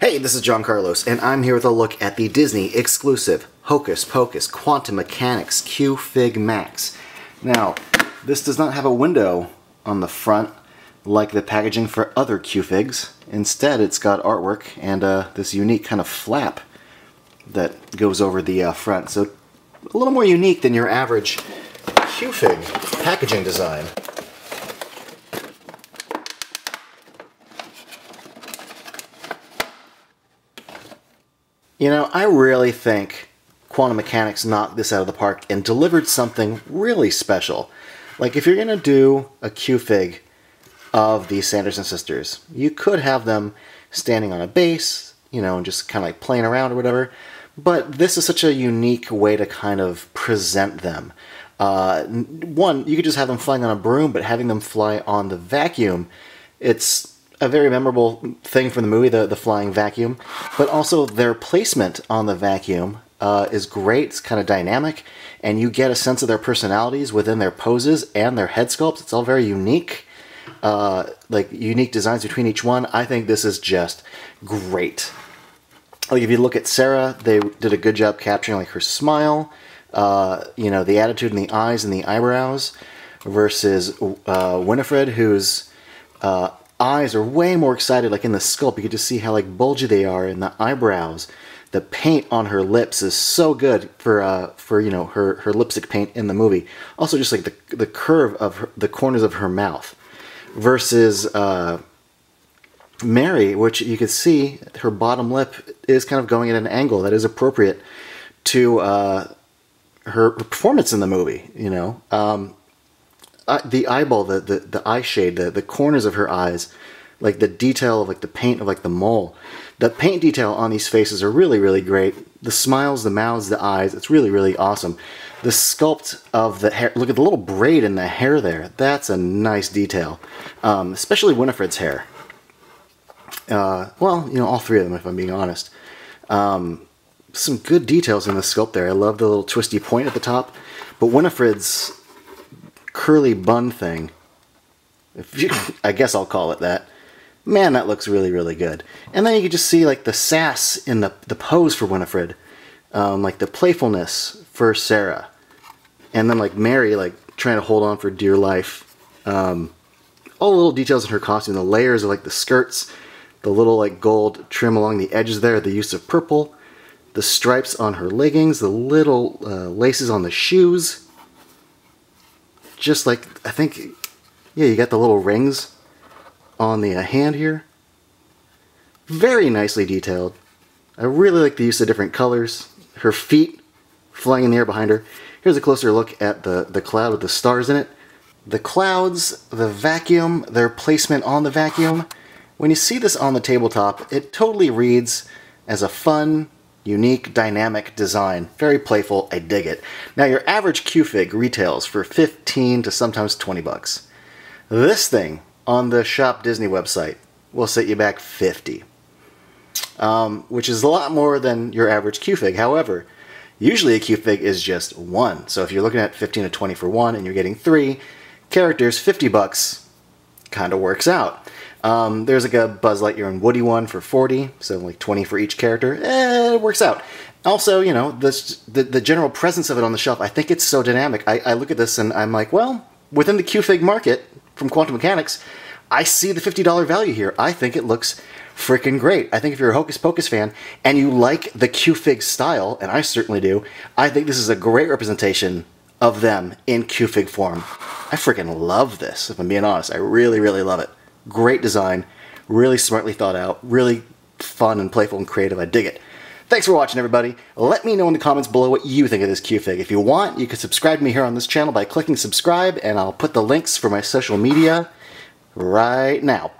Hey, this is John Carlos, and I'm here with a look at the Disney exclusive Hocus Pocus Quantum Mechanix Q-Fig Max. Now, this does not have a window on the front like the packaging for other Q-Figs. Instead, it's got artwork and this unique kind of flap that goes over the front. So, a little more unique than your average Q-Fig packaging design. You know, I really think Quantum Mechanix knocked this out of the park and delivered something really special. Like, if you're going to do a Q-Fig of the Sanderson Sisters, you could have them standing on a base, you know, and just kind of like playing around or whatever. But this is such a unique way to kind of present them. One, you could just have them flying on a broom, but having them fly on the vacuum, it's a very memorable thing from the movie, the flying vacuum, but also their placement on the vacuum is great. It's kind of dynamic, and you get a sense of their personalities within their poses and their head sculpts. It's all very unique, like unique designs between each one. I think this is just great. Like, if you look at Sarah, they did a good job capturing like her smile, you know, the attitude in the eyes and the eyebrows, versus Winifred, who's eyes are way more excited. Like in the sculpt, you can just see how like bulgy they are in the eyebrows. The paint on her lips is so good for you know, her lipstick paint in the movie. Also, just like the curve of the corners of her mouth, versus Mary, which you can see her bottom lip is kind of going at an angle that is appropriate to her performance in the movie. You know. The eyeball, the eye shade, the corners of her eyes, like the detail of like the paint of like the mole. The paint detail on these faces are really, really great. The smiles, the mouths, the eyes, it's really, really awesome. The sculpt of the hair, look at the little braid in the hair there. That's a nice detail, especially Winifred's hair. Well, you know, all three of them, if I'm being honest. Some good details in the sculpt there. I love the little twisty point at the top, but Winifred's curly bun thing, if you, I guess I'll call it that, man, that looks really, really good. And then you can just see like the sass in the pose for Winifred, like the playfulness for Sarah, and then like Mary, like trying to hold on for dear life. All the little details in her costume, the layers of like the skirts, the little like gold trim along the edges there, the use of purple, the stripes on her leggings, the little laces on the shoes. Just like, I think, yeah, you got the little rings on the hand here. Very nicely detailed. I really like the use of different colors. Her feet flying in the air behind her. Here's a closer look at the cloud with the stars in it. The clouds, the vacuum, their placement on the vacuum. When you see this on the tabletop, it totally reads as a fun, unique, dynamic design. Very playful. I dig it. Now, your average Q-Fig retails for 15 to sometimes 20 bucks. This thing on the Shop Disney website will set you back 50, which is a lot more than your average Q-Fig. However, usually a Q-Fig is just one. So if you're looking at 15 to 20 for one and you're getting three characters, 50 bucks kind of works out. There's like a Buzz Lightyear and Woody one for 40, so like 20 for each character. It works out. Also, you know, the general presence of it on the shelf, I think it's so dynamic. I look at this and I'm like, well, within the Q-Fig market from Quantum Mechanix, I see the $50 value here. I think it looks freaking great. I think if you're a Hocus Pocus fan and you like the Q-Fig style, and I certainly do, I think this is a great representation of them in Q-Fig form. I freaking love this, if I'm being honest. I really, really love it. Great design, really smartly thought out, really fun and playful and creative. I dig it. Thanks for watching, everybody. Let me know in the comments below what you think of this Q-Fig. If you want, you can subscribe to me here on this channel by clicking subscribe, and I'll put the links for my social media right now.